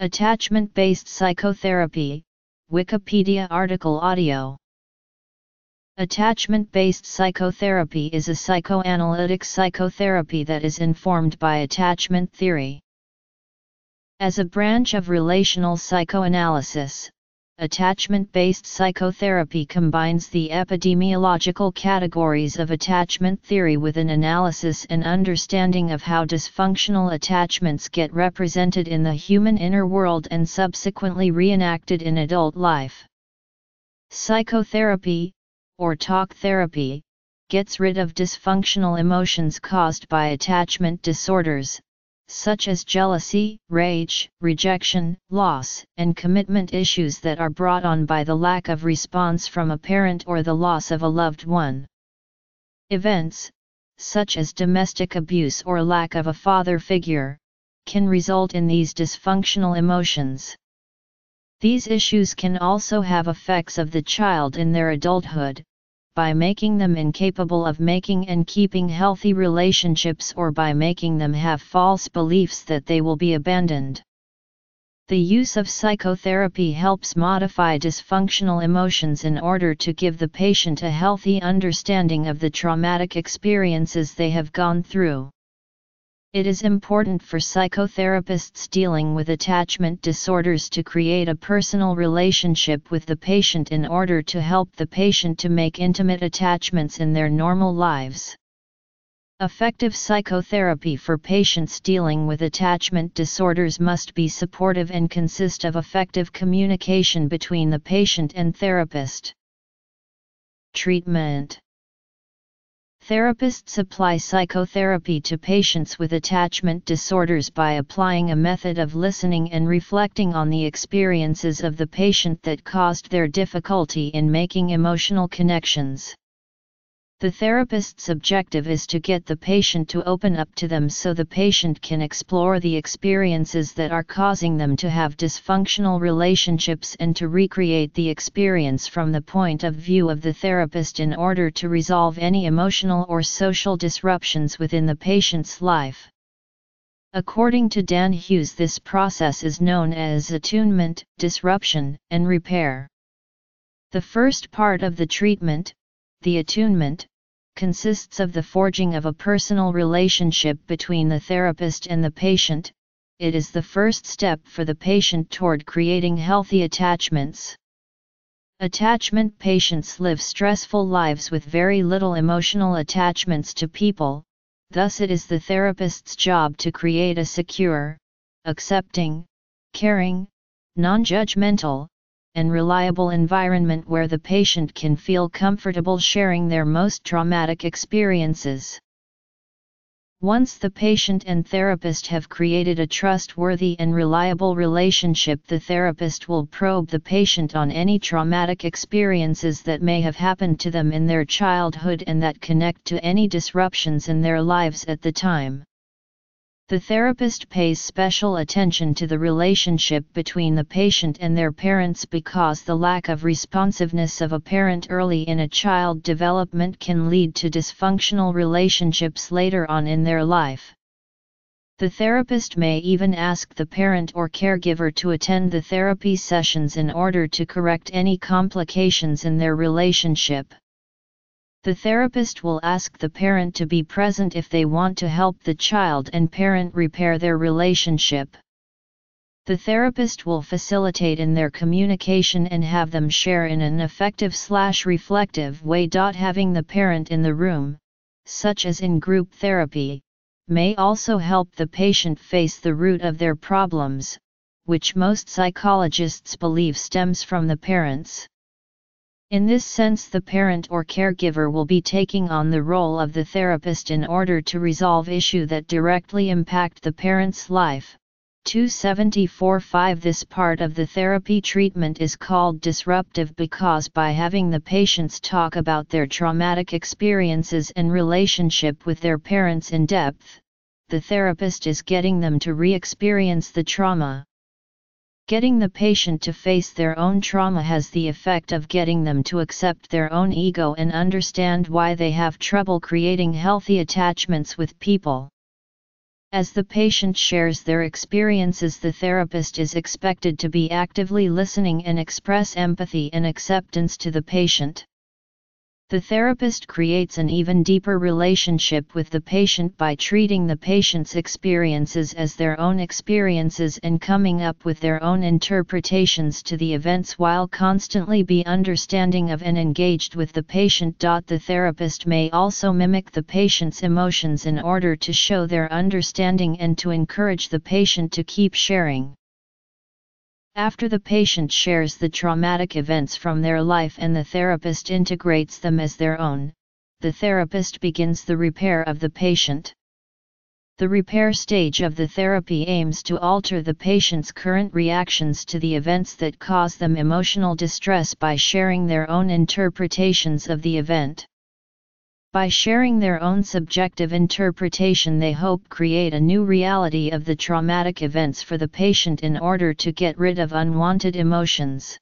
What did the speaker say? Attachment based psychotherapy, Wikipedia article audio. Attachment based psychotherapy is a psychoanalytic psychotherapy that is informed by attachment theory. As a branch of relational psychoanalysis, attachment based psychotherapy combines the epidemiological categories of attachment theory with an analysis and understanding of how dysfunctional attachments get represented in the human inner world and subsequently reenacted in adult life. Psychotherapy, or talk therapy, gets rid of dysfunctional emotions caused by attachment disorders, such as jealousy, rage, rejection, loss, and commitment issues that are brought on by the lack of response from a parent or the loss of a loved one. Events, such as domestic abuse or lack of a father figure, can result in these dysfunctional emotions. These issues can also have effects on the child in their adulthood, by making them incapable of making and keeping healthy relationships or by making them have false beliefs that they will be abandoned. The use of psychotherapy helps modify dysfunctional emotions in order to give the patient a healthy understanding of the traumatic experiences they have gone through. It is important for psychotherapists dealing with attachment disorders to create a personal relationship with the patient in order to help the patient to make intimate attachments in their normal lives. Effective psychotherapy for patients dealing with attachment disorders must be supportive and consist of effective communication between the patient and therapist. Treatment. Therapists apply psychotherapy to patients with attachment disorders by applying a method of listening and reflecting on the experiences of the patient that caused their difficulty in making emotional connections. The therapist's objective is to get the patient to open up to them so the patient can explore the experiences that are causing them to have dysfunctional relationships and to recreate the experience from the point of view of the therapist in order to resolve any emotional or social disruptions within the patient's life. According to Dan Hughes, this process is known as attunement, disruption, and repair. The first part of the treatment, the attunement, consists of the forging of a personal relationship between the therapist and the patient. It is the first step for the patient toward creating healthy attachments. Attachment patients live stressful lives with very little emotional attachments to people, thus it is the therapist's job to create a secure, accepting, caring, non-judgmental, and reliable environment where the patient can feel comfortable sharing their most traumatic experiences. Once the patient and therapist have created a trustworthy and reliable relationship, the therapist will probe the patient on any traumatic experiences that may have happened to them in their childhood and that connect to any disruptions in their lives at the time. The therapist pays special attention to the relationship between the patient and their parents because the lack of responsiveness of a parent early in a child's development can lead to dysfunctional relationships later on in their life. The therapist may even ask the parent or caregiver to attend the therapy sessions in order to correct any complications in their relationship. The therapist will ask the parent to be present if they want to help the child and parent repair their relationship. The therapist will facilitate in their communication and have them share in an effective/reflective way. Having the parent in the room, such as in group therapy, may also help the patient face the root of their problems, which most psychologists believe stems from the parents. In this sense, the parent or caregiver will be taking on the role of the therapist in order to resolve issues that directly impact the parent's life. 274.5 This part of the therapy treatment is called disruptive because by having the patients talk about their traumatic experiences and relationship with their parents in depth, the therapist is getting them to re-experience the trauma. Getting the patient to face their own trauma has the effect of getting them to accept their own ego and understand why they have trouble creating healthy attachments with people. As the patient shares their experiences, the therapist is expected to be actively listening and express empathy and acceptance to the patient. The therapist creates an even deeper relationship with the patient by treating the patient's experiences as their own experiences and coming up with their own interpretations to the events, while constantly be understanding of and engaged with the patient. The therapist may also mimic the patient's emotions in order to show their understanding and to encourage the patient to keep sharing. After the patient shares the traumatic events from their life and the therapist integrates them as their own, the therapist begins the repair of the patient. The repair stage of the therapy aims to alter the patient's current reactions to the events that cause them emotional distress by sharing their own interpretations of the event. By sharing their own subjective interpretation, they hope to create a new reality of the traumatic events for the patient in order to get rid of unwanted emotions.